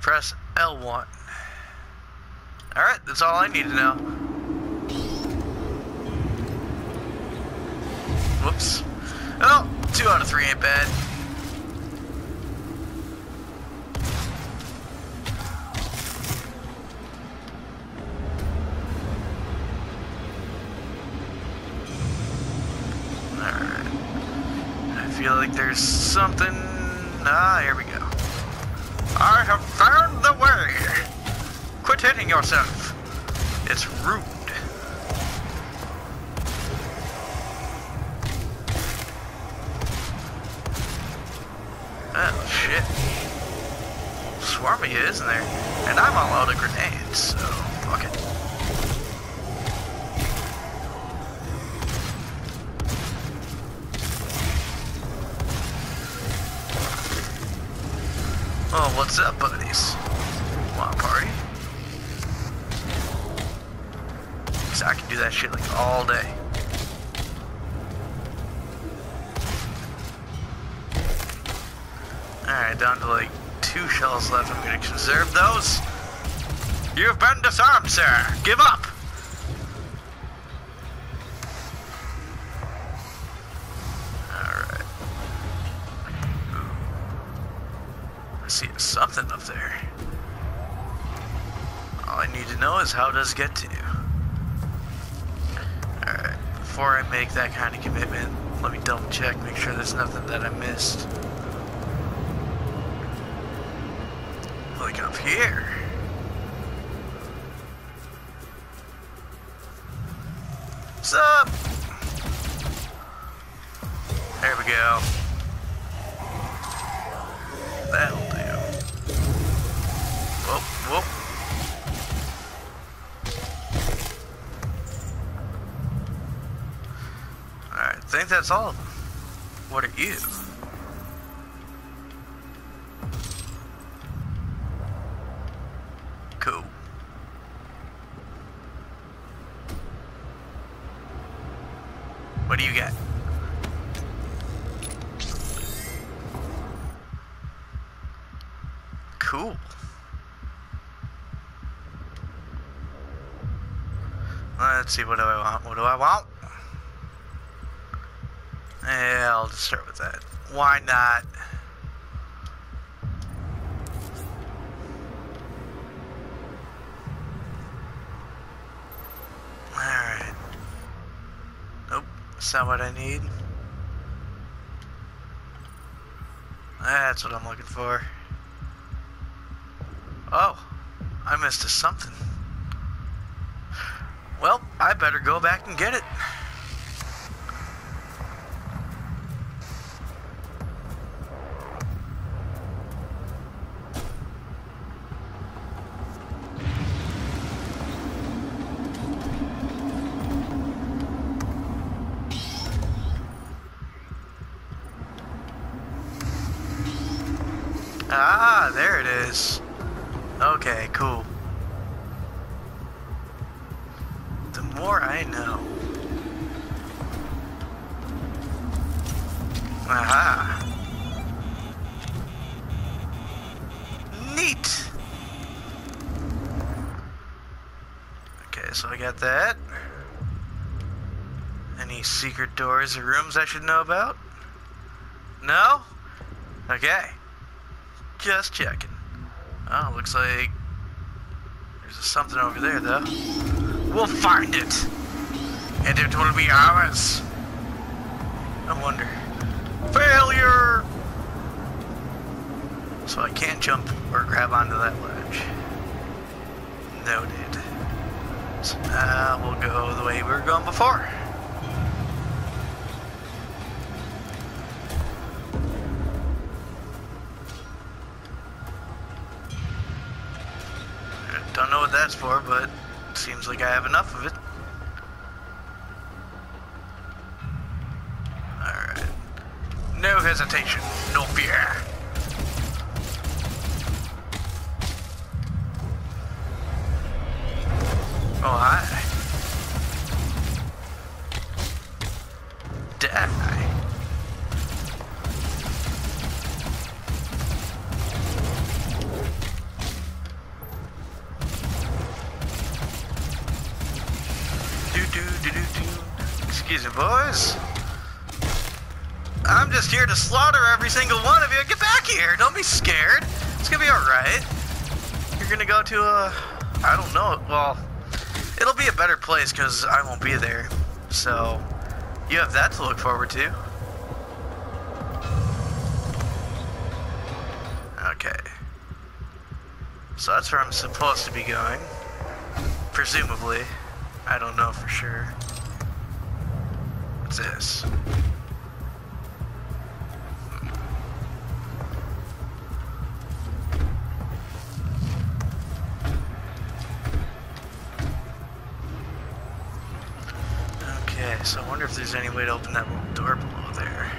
Press L1. Alright, that's all I need to know. Whoops. Oh, 2 out of 3 ain't bad. Alright. I feel like there's something. Ah, here we go. I have found the way! Quit hitting yourself. It's rude. Oh, shit. Swarmy is in there. And I'm all out of grenades, so fuck it. Oh, what's up, buddies? Want a party? Cause I can do that shit like all day. Alright, down to like 2 shells left. I'm gonna conserve those. You've been disarmed, sir! Give up! See something up there. All I need to know is how it does get to you. Alright, before I make that kind of commitment, let me double check, make sure there's nothing that I missed. Like up here. What's up? There we go. That'll do. Whoop, whoop. Alright, I think that's all of them. What are you? Cool. What do you got? Cool. Let's see, what do I want? What do I want? Yeah, I'll just start with that. Why not? Alright. Nope, that's not what I need. That's what I'm looking for. Oh, I missed a something. Well, I better go back and get it. Ah, there it is. Okay, cool. The more I know. Aha. Neat. Okay, so I got that. Any secret doors or rooms I should know about? No? Okay. Just checking. Oh, looks like there's something over there, though. We'll find it, and it will be ours. I wonder. Failure! So I can't jump or grab onto that ledge. Noted. So now we'll go the way we were going before. Don't know what that's for, but it seems like I have enough of it. Alright. No hesitation, no fear. Oh, hi. Die. Excuse me, boys. I'm just here to slaughter every single one of you. Get back here. Don't be scared. It's going to be alright. You're going to go to a... I don't know. Well, it'll be a better place because I won't be there. So, you have that to look forward to. Okay. So that's where I'm supposed to be going. Presumably. I don't know for sure. What's this? Okay, so I wonder if there's any way to open that little door below there.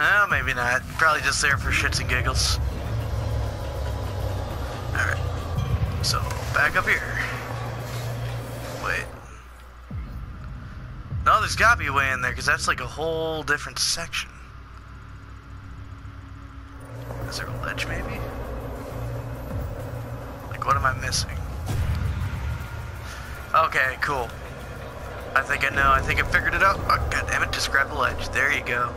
Oh, maybe not. Probably just there for shits and giggles. Alright. So, back up here. Wait. No, there's gotta be a way in there, because that's like a whole different section. Is there a ledge, maybe? Like, what am I missing? Okay, cool. I think I know. I think I figured it out. Oh, goddammit, just grab the ledge. There you go.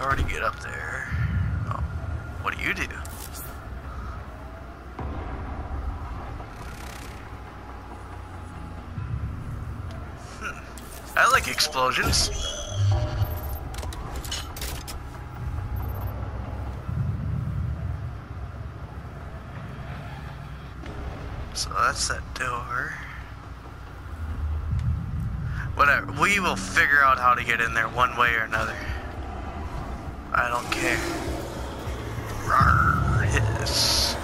Already get up there. Oh, what do you do? I like explosions. So that's that door. Whatever. We will figure out how to get in there one way or another. I don't care. Rawr, yes.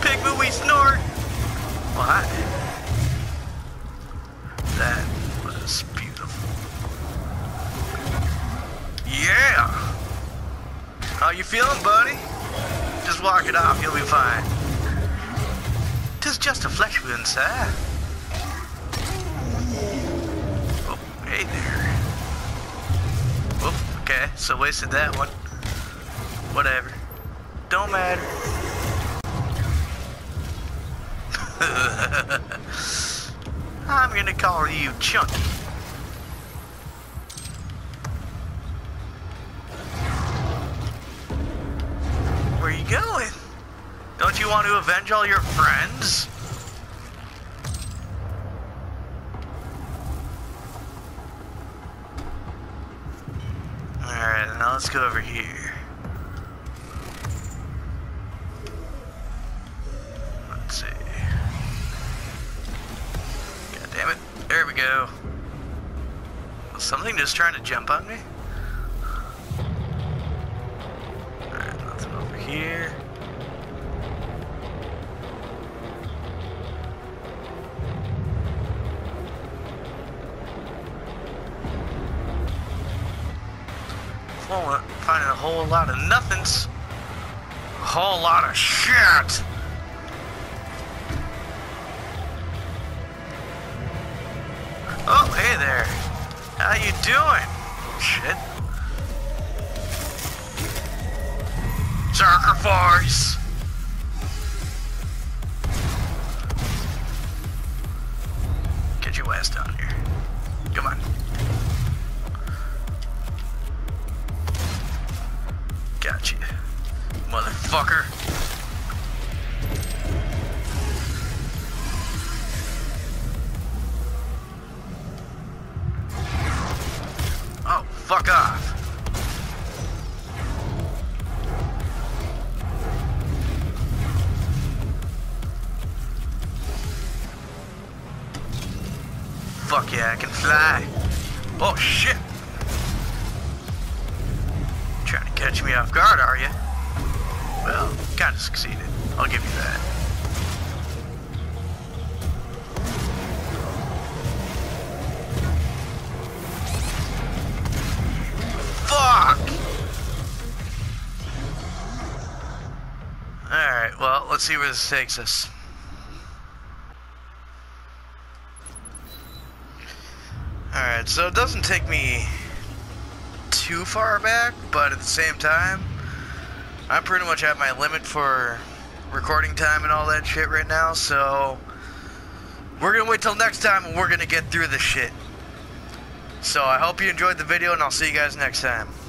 Pig moo, we snort! Why? That was beautiful. Yeah! How you feeling, buddy? Just walk it off, you'll be fine. 'Tis just a flesh wound, sir. Oh, hey there. Okay, so wasted that one. Whatever. Don't matter. I'm gonna call you Chunky. Where you going? Don't you want to avenge all your friends? Let's go over here. Let's see. God damn it. There we go. Was something just trying to jump on me? Alright, nothing over here. Finding a whole lot of nothings. A whole lot of shit. Oh, hey there. How you doing? Shit. Sacrifice. Get your ass down here. Come on. Gotcha, motherfucker. Oh, fuck off. Fuck yeah, I can fly. Oh shit. Trying to catch me off guard, are you? Well, kinda succeeded. I'll give you that. Fuck! Alright, well, let's see where this takes us. Alright, so it doesn't take me too far back, but at the same time, I'm pretty much at my limit for recording time and all that shit right now, so we're gonna wait till next time and we're gonna get through this shit. So I hope you enjoyed the video and I'll see you guys next time.